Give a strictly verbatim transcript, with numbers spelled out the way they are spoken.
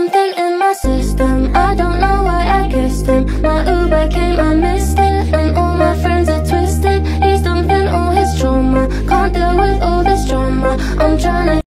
something in my system I don't